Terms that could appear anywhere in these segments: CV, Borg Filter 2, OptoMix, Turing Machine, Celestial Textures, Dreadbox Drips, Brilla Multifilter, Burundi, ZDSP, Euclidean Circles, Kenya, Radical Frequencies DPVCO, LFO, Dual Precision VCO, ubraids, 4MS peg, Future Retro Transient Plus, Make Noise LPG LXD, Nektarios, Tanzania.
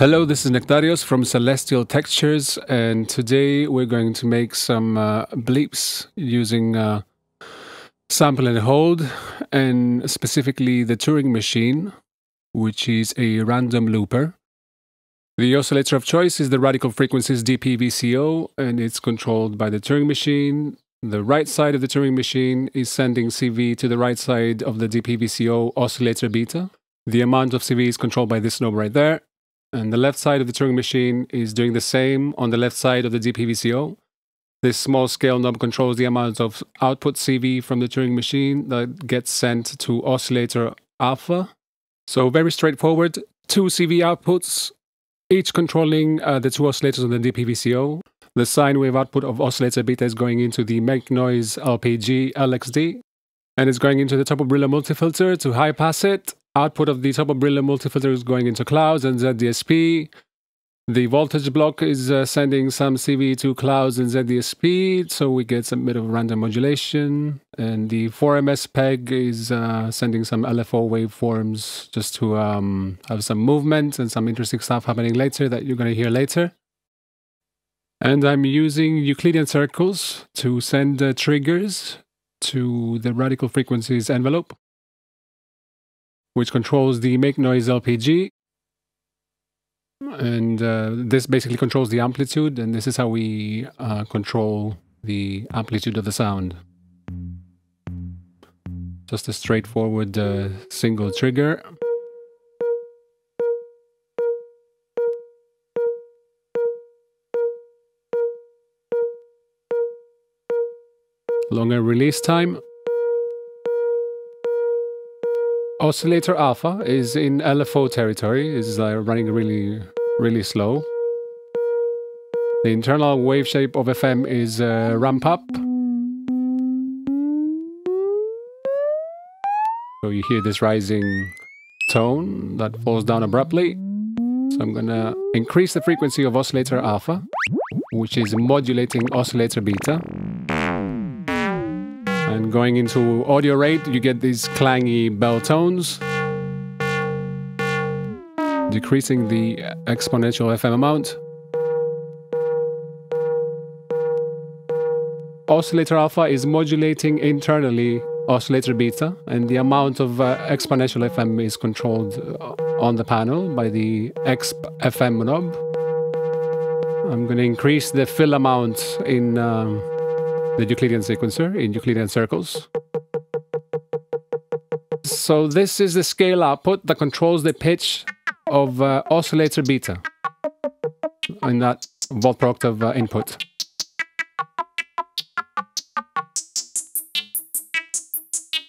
Hello, this is Nektarios from Celestial Textures, and today we're going to make some bleeps using sample and hold, and specifically the Turing Machine, which is a random looper. The oscillator of choice is the Radical Frequencies DPVCO, and it's controlled by the Turing Machine. The right side of the Turing Machine is sending CV to the right side of the DPVCO oscillator beta. The amount of CV is controlled by this knob right there. And the left side of the Turing Machine is doing the same on the left side of the DPVCO. This small scale knob controls the amount of output CV from the Turing Machine that gets sent to oscillator alpha. So very straightforward, two CV outputs, each controlling the two oscillators on the DPVCO. The sine wave output of oscillator beta is going into the Make Noise LPG LXD, and it's going into the top of Brilla Multifilter to high pass it. Output of the top of Brilla Multifilter is going into Clouds and ZDSP. The voltage block is sending some CV to Clouds and ZDSP, so we get some bit of random modulation. And the 4MS peg is sending some LFO waveforms just to have some movement and some interesting stuff happening later that you're going to hear later. And I'm using Euclidean Circles to send triggers to the Radical Frequencies envelope, which controls the Make Noise LPG. And this basically controls the amplitude, and this is how we control the amplitude of the sound. Just a straightforward single trigger. Longer release time. Oscillator alpha is in LFO territory, is running really, really slow. The internal wave shape of FM is ramp up. So you hear this rising tone that falls down abruptly. So I'm gonna increase the frequency of oscillator alpha, which is modulating oscillator beta. And going into audio rate, you get these clangy bell tones. Decreasing the exponential FM amount. Oscillator alpha is modulating internally oscillator beta, and the amount of exponential FM is controlled on the panel by the exp FM knob. I'm going to increase the fill amount in the Euclidean sequencer in Euclidean Circles. So this is the scale output that controls the pitch of oscillator beta in that volt per octave input.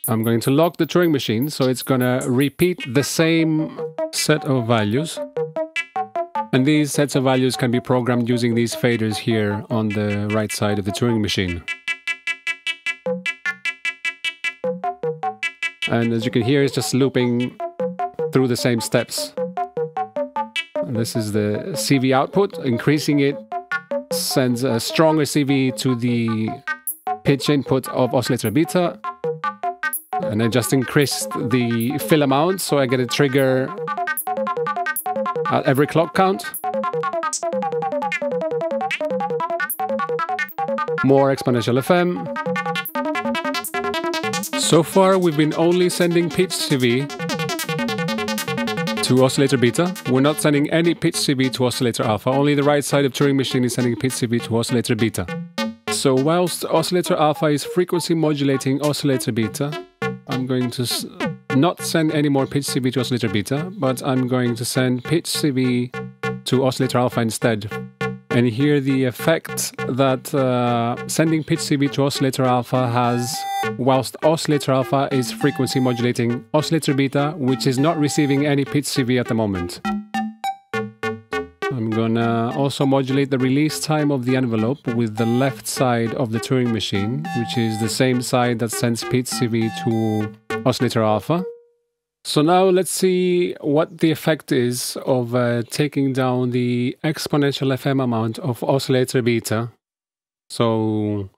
I'm going to lock the Turing Machine, so it's going to repeat the same set of values. And these sets of values can be programmed using these faders here on the right side of the Turing Machine. And as you can hear, it's just looping through the same steps. And this is the CV output. Increasing it sends a stronger CV to the pitch input of oscillator beta. And I just increased the fill amount, so I get a trigger at every clock count. More exponential FM. So far, we've been only sending pitch CV to oscillator beta. We're not sending any pitch CV to oscillator alpha. Only the right side of Turing Machine is sending pitch CV to oscillator beta. So whilst oscillator alpha is frequency modulating oscillator beta, I'm going to not send any more pitch CV to oscillator beta, but I'm going to send pitch CV to oscillator alpha instead. And here the effect that sending pitch CV to oscillator alpha has, whilst oscillator alpha is frequency modulating oscillator beta, which is not receiving any pitch CV at the moment. I'm gonna also modulate the release time of the envelope with the left side of the Turing Machine, which is the same side that sends pitch CV to oscillator alpha. So now let's see what the effect is of taking down the exponential FM amount of oscillator beta. So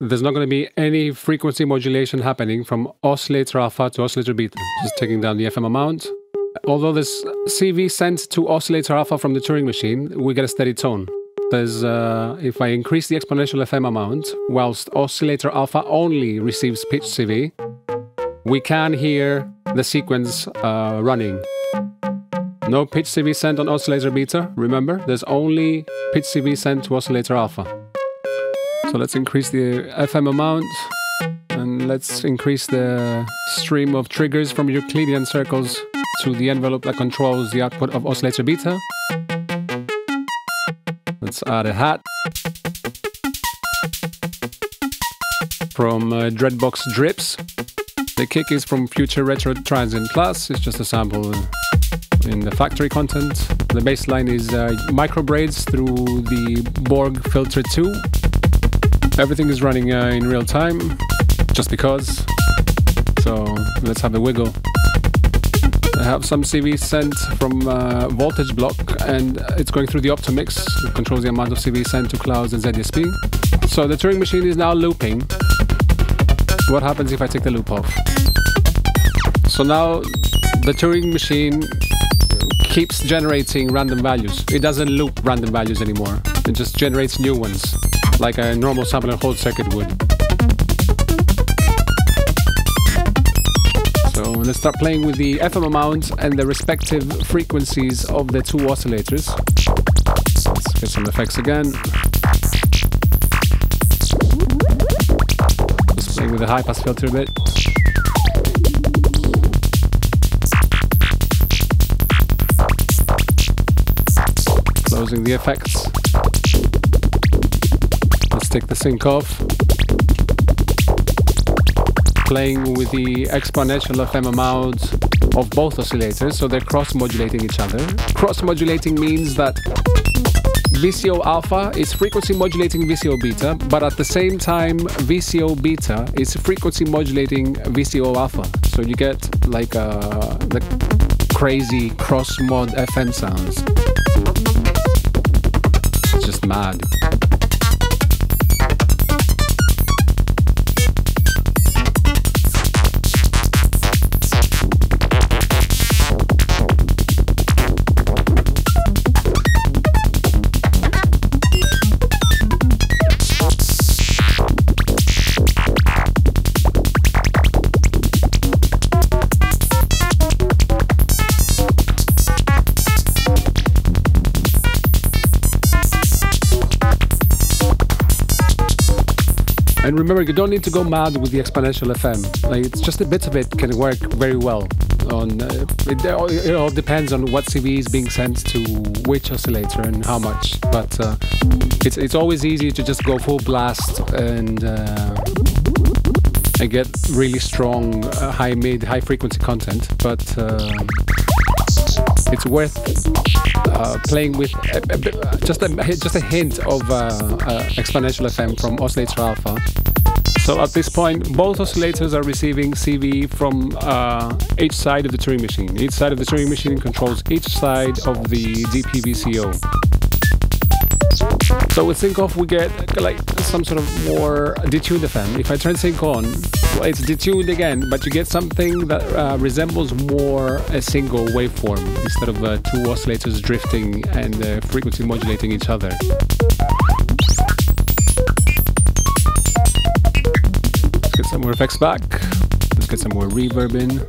there's not going to be any frequency modulation happening from oscillator alpha to oscillator beta, just taking down the FM amount. Although this CV sent to oscillator alpha from the Turing machine, we get a steady tone. There's, if I increase the exponential FM amount, whilst oscillator alpha only receives pitch CV, we can hear the sequence running. No pitch CV sent on oscillator beta, remember, there's only pitch CV sent to oscillator alpha. So let's increase the FM amount, and let's increase the stream of triggers from Euclidean circles to the envelope that controls the output of oscillator beta. Let's add a hat from Dreadbox Drips. The kick is from Future Retro Transient Plus, it's just a sample in the factory content. The bass line is micro braids through the Borg Filter 2. Everything is running in real time, just because. So let's have a wiggle. I have some CV sent from voltage block, and it's going through the OptoMix. It controls the amount of CV sent to clouds and ZDSP. So the Turing machine is now looping. What happens if I take the loop off? So now the Turing machine keeps generating random values. It doesn't loop random values anymore. It just generates new ones, like a normal sample and hold circuit would. So let's start playing with the FM amount and the respective frequencies of the two oscillators. Let's get some effects again. Just playing with the high pass filter a bit. Closing the effects. Let's take the sync off. Playing with the exponential FM amount of both oscillators, so they're cross-modulating each other. Cross-modulating means that VCO alpha is frequency modulating VCO beta, but at the same time VCO beta is frequency modulating VCO alpha. So you get like the crazy cross-mod FM sounds. It's just mad. And remember, you don't need to go mad with the exponential FM. Like, it's just a bit of it can work very well. On it all depends on what CV is being sent to which oscillator and how much. But it's always easy to just go full blast and get really strong high mid, high frequency content. But it's worth playing with just a hint of exponential FM from oscillator alpha. So at this point, both oscillators are receiving CV from each side of the Turing machine. Each side of the Turing machine controls each side of the DPVCO. So with sync off, we get like some sort of more detuned FM. If I turn sync on, well, it's detuned again, but you get something that resembles more a single waveform instead of two oscillators drifting and frequency modulating each other. Get some more effects back. Let's get some more reverb in.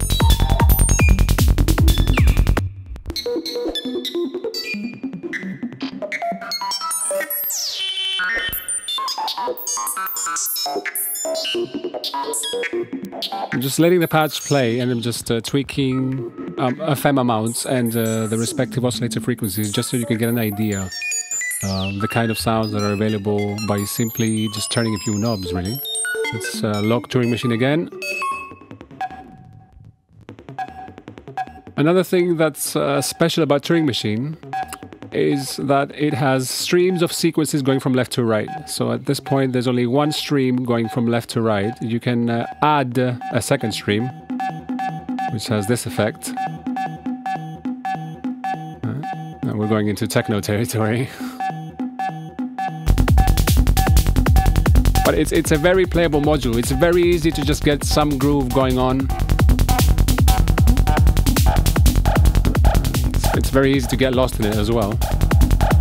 I'm just letting the pads play, and I'm just tweaking FM amounts and the respective oscillator frequencies, just so you can get an idea the kind of sounds that are available by simply just turning a few knobs, really. Let's lock Turing machine again. Another thing that's special about Turing machine is that it has streams of sequences going from left to right. So at this point, there's only one stream going from left to right. You can add a second stream, which has this effect. Now we're going into techno territory. But it's a very playable module. It's very easy to just get some groove going on. It's very easy to get lost in it as well.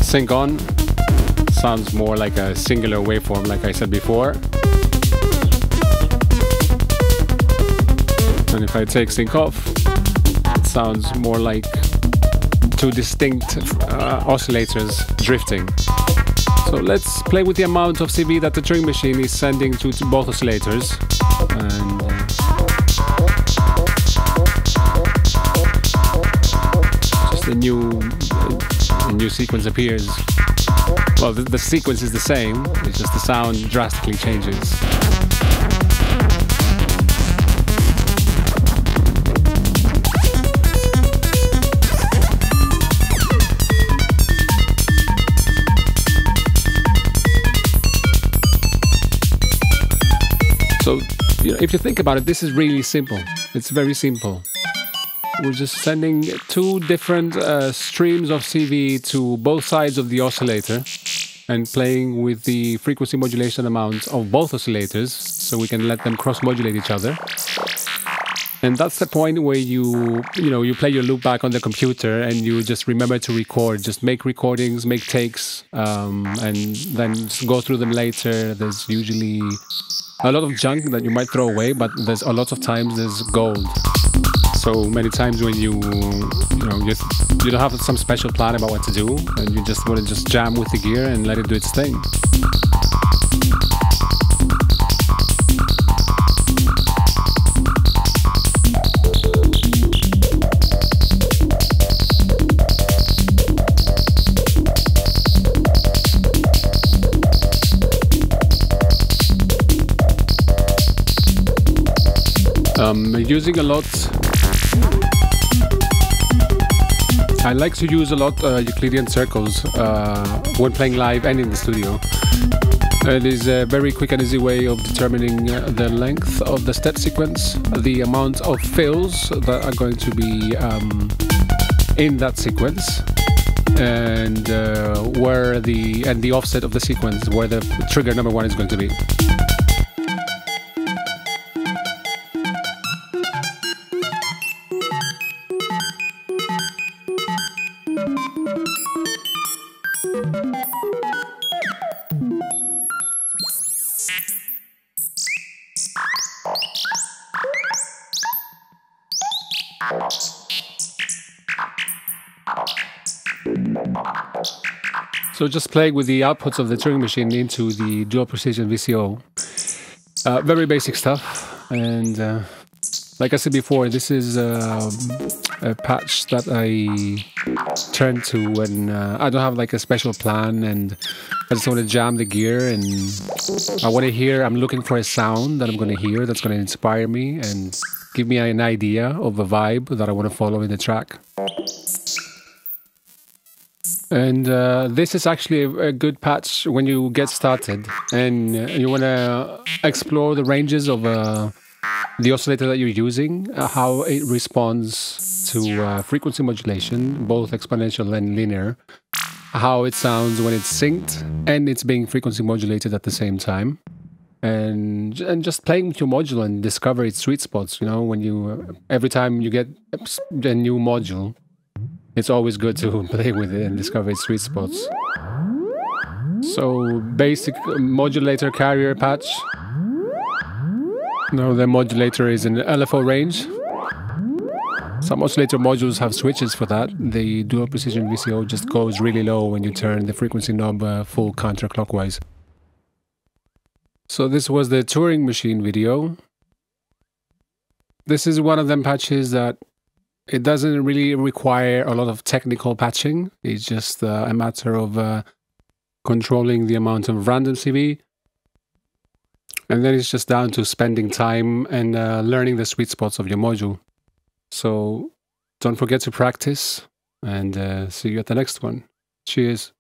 Sync on sounds more like a singular waveform, like I said before. And if I take sync off, it sounds more like two distinct oscillators drifting. So let's play with the amount of CV that the Turing machine is sending to both oscillators. And just a new sequence appears. Well, the sequence is the same, it's just the sound drastically changes. So, you know, if you think about it, this is really simple. It's very simple. We're just sending two different streams of CV to both sides of the oscillator and playing with the frequency modulation amounts of both oscillators so we can let them cross-modulate each other. And that's the point where you play your loop back on the computer and you just remember to record. Just make recordings, make takes, and then just go through them later. There's usually a lot of junk that you might throw away, but there's a lot of times there's gold. So many times when you don't have some special plan about what to do, and you just want to just jam with the gear and let it do its thing. I like to use a lot Euclidean circles when playing live and in the studio. It is a very quick and easy way of determining the length of the step sequence, the amount of fills that are going to be in that sequence, and the offset of the sequence, where the trigger number one is going to be. So just playing with the outputs of the Turing machine into the Dual Precision VCO. Very basic stuff. And like I said before, this is a patch that I turn to when I don't have like a special plan and I just want to jam the gear and I want to hear, I'm looking for a sound that I'm going to hear that's going to inspire me and give me an idea of a vibe that I want to follow in the track. And this is actually a good patch when you get started and you want to explore the ranges of the oscillator that you're using, how it responds to frequency modulation, both exponential and linear, how it sounds when it's synced and it's being frequency modulated at the same time. And just playing with your module and discover its sweet spots, you know, when you, every time you get a new module, it's always good to play with it and discover its sweet spots. So, basic modulator carrier patch. Now the modulator is in LFO range. Some oscillator modules have switches for that. The Dual Precision VCO just goes really low when you turn the frequency knob full counterclockwise. So this was the Turing machine video. This is one of them patches that it doesn't really require a lot of technical patching. It's just a matter of controlling the amount of random CV. And then it's just down to spending time and learning the sweet spots of your module. So don't forget to practice and see you at the next one. Cheers.